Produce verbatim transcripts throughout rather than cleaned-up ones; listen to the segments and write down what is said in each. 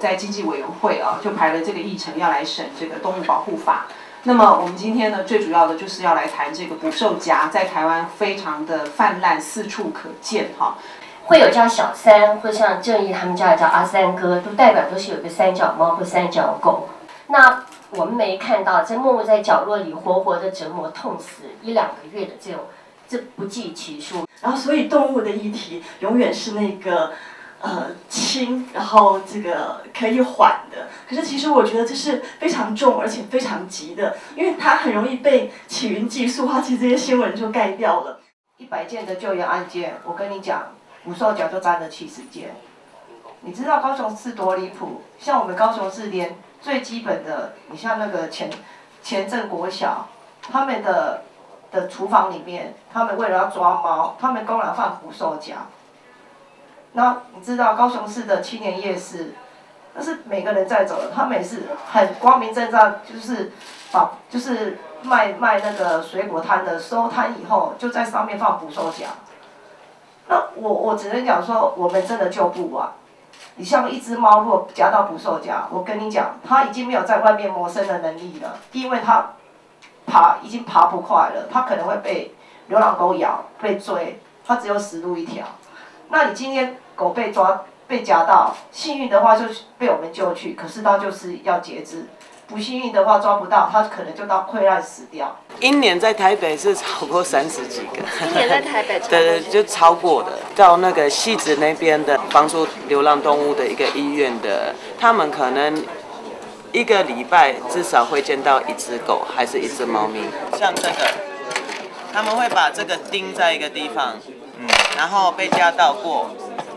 在经济委员会啊，就排了这个议程要来审这个动物保护法。那么我们今天呢，最主要的就是要来谈这个捕兽夹在台湾非常的泛滥，四处可见哈。会有叫小三，或像正义他们家叫阿三哥，都代表都是有个三脚猫或三脚狗。那我们没看到，在默默在角落里活活的折磨痛死一两个月的这种，这不计其数。然后所以动物的议题永远是那个。 呃，轻，然后这个可以缓的，可是其实我觉得这是非常重而且非常急的，因为它很容易被起云寄宿化，其实这些新闻就盖掉了。一百件的救援案件，我跟你讲，捕兽夹就占了七十件。你知道高雄市多离谱？像我们高雄市连最基本的，你像那个前前镇国小，他们的的厨房里面，他们为了要抓猫，他们公然放捕兽夹。 那你知道高雄市的青年夜市，那是每个人在走的，他们也是很光明正大，就是把就是卖卖那个水果摊的收摊以后，就在上面放捕兽夹。那我我只能讲说，我们真的救不完。你像一只猫，如果夹到捕兽夹，我跟你讲，它已经没有在外面谋生的能力了，因为它爬已经爬不快了，它可能会被流浪狗咬、被追，它只有死路一条。 那你今天狗被抓被夹到，幸运的话就被我们救去，可是它就是要截肢；不幸运的话抓不到，它可能就到溃烂死掉。一年在台北是超过三十几个，一年在台北超过对就超过的。到那个汐止那边的帮助流浪动物的一个医院的，他们可能一个礼拜至少会见到一只狗还是一只猫咪。像这个，他们会把这个钉在一个地方。 嗯、然后被夹到过，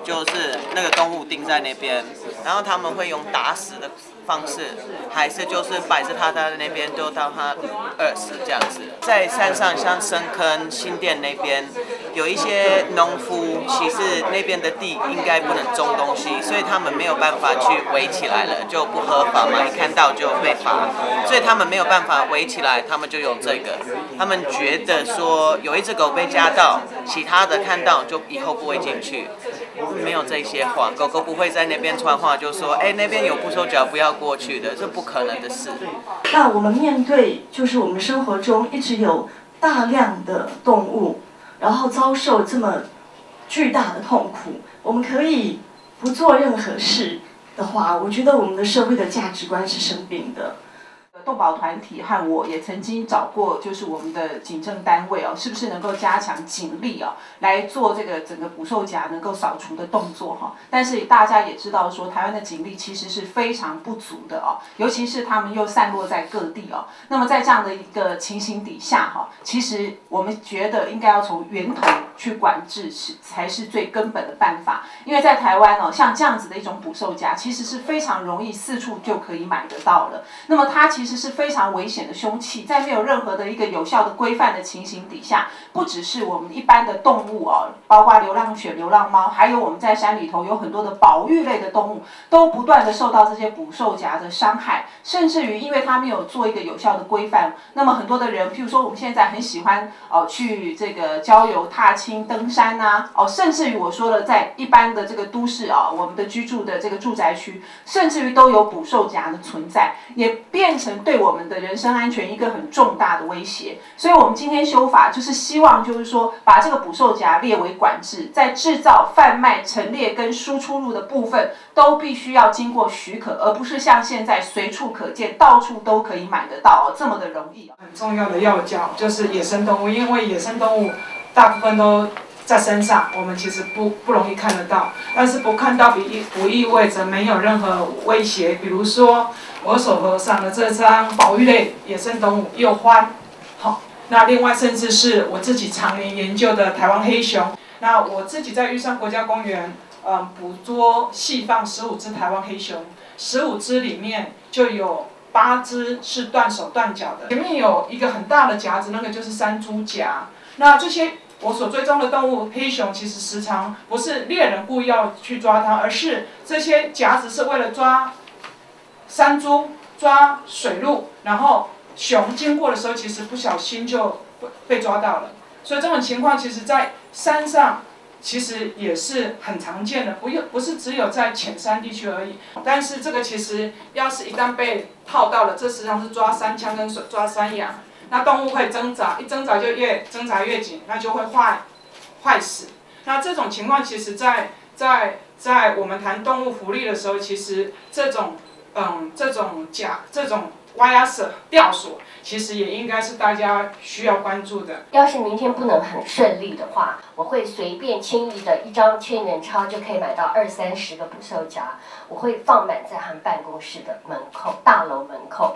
就是那个动物钉在那边，然后他们会用打死的方式，还是就是摆着它在那边，就当它饿死这样子。在山上，像深坑、新店那边，有一些农夫，其实那边的地应该不能种东西，所以他们没有办法去围起来了，就不合法嘛，一看到就被罚，所以他们没有办法围起来，他们就用这个。他们觉得说有一只狗被夹到，其他的看。 看到就以后不会进去，没有这些话，狗狗不会在那边传话，就说哎那边有捕兽夹不要过去的，这不可能的事。那我们面对就是我们生活中一直有大量的动物，然后遭受这么巨大的痛苦，我们可以不做任何事的话，我觉得我们的社会的价值观是生病的。 动保团体和我也曾经找过，就是我们的警政单位哦，是不是能够加强警力哦，来做这个整个捕兽夹能够扫除的动作哈、哦？但是大家也知道说，台湾的警力其实是非常不足的哦，尤其是他们又散落在各地哦。那么在这样的一个情形底下哈、哦，其实我们觉得应该要从源头去管制是才是最根本的办法，因为在台湾哦，像这样子的一种捕兽夹其实是非常容易四处就可以买得到了。那么它其实。 是非常危险的凶器，在没有任何的一个有效的规范的情形底下，不只是我们一般的动物哦，包括流浪犬、流浪猫，还有我们在山里头有很多的保育类的动物，都不断的受到这些捕兽夹的伤害，甚至于因为它没有做一个有效的规范，那么很多的人，譬如说我们现在很喜欢哦去这个郊游、踏青、登山啊，哦，甚至于我说了，在一般的这个都市啊、哦，我们的居住的这个住宅区，甚至于都有捕兽夹的存在，也变成。 对我们的人身安全一个很重大的威胁，所以我们今天修法就是希望，就是说把这个捕兽夹列为管制，在制造、贩卖、陈列跟输出入的部分都必须要经过许可，而不是像现在随处可见、到处都可以买得到、哦、这么的容易、哦。很重要的要角就是野生动物，因为野生动物大部分都在身上，我们其实不不容易看得到，但是不看到不不意味着没有任何威胁，比如说。 我手头上的这张保育类野生动物鼬獾，好，那另外甚至是我自己常年研究的台湾黑熊，那我自己在玉山国家公园，嗯，捕捉细放十五只台湾黑熊，十五只里面就有八只是断手断脚的，前面有一个很大的夹子，那个就是山猪夹。那这些我所追踪的动物，黑熊其实时常不是猎人故意要去抓它，而是这些夹子是为了抓。 山猪抓水鹿，然后熊经过的时候，其实不小心就被抓到了。所以这种情况，其实在山上其实也是很常见的，不用不是只有在浅山地区而已。但是这个其实要是一旦被套到了，这实际上是抓山羌跟抓山羊，那动物会挣扎，一挣扎就越挣扎越紧，那就会坏坏死。那这种情况其实在在在我们谈动物福利的时候，其实这种嗯这种假这种。 挖压舍、吊索，其实也应该是大家需要关注的。要是明天不能很顺利的话，我会随便轻易的一张千元钞就可以买到二三十个捕兽夹，我会放满在他们办公室的门口、大楼门口。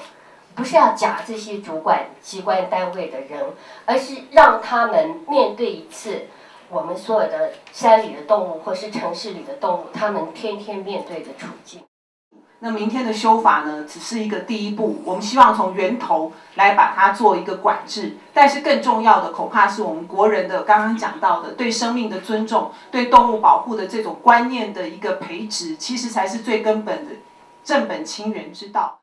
不是要夹这些主管机关单位的人，而是让他们面对一次我们所有的山里的动物或是城市里的动物，他们天天面对的处境。 那明天的修法呢，只是一个第一步。我们希望从源头来把它做一个管制，但是更重要的，恐怕是我们国人的刚刚讲到的对生命的尊重、对动物保护的这种观念的一个培植，其实才是最根本的正本清源之道。